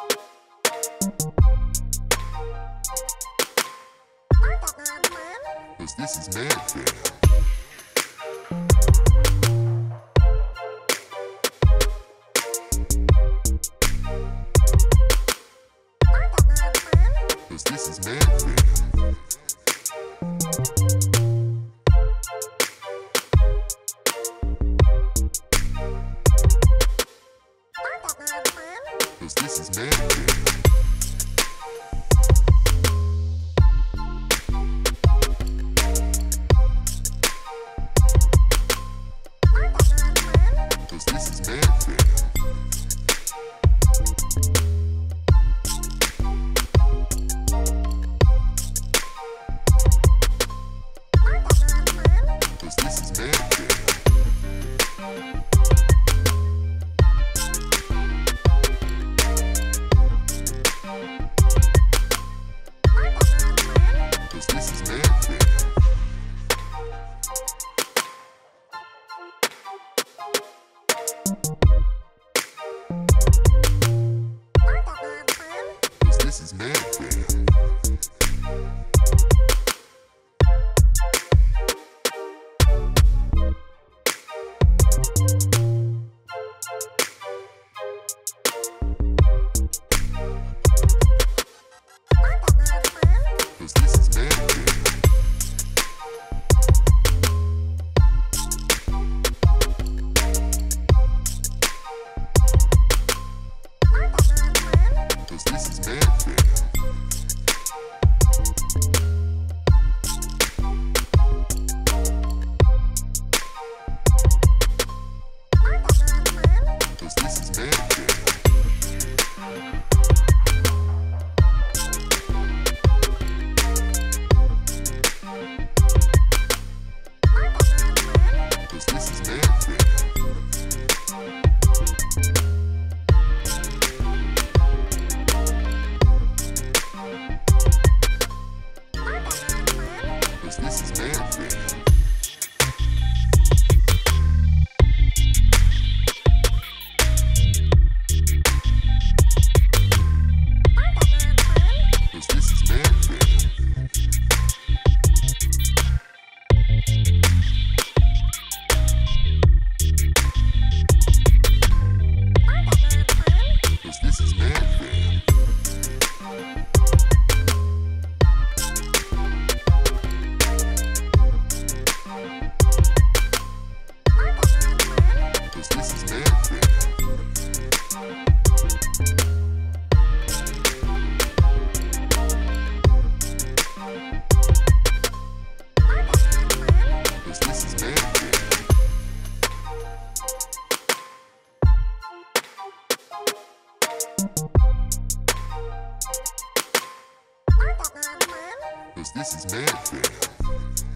'Cause this is MadFam. This is MadFam. This is MadFam. This is MadFam. This is MadFam. This is MadFam. This is MadFam. This is MadFam. This is MadFam. This is MadFam. This is MadFam. This is MadFam. This is MadFam. This is MadFam.